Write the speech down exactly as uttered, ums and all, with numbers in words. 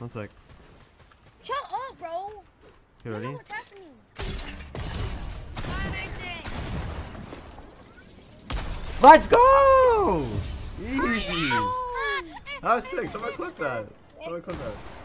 One sec. Shut up, bro. You ready? I know what's happening. Let's go! Easy. That was sick. Someone clip that. Someone clip that.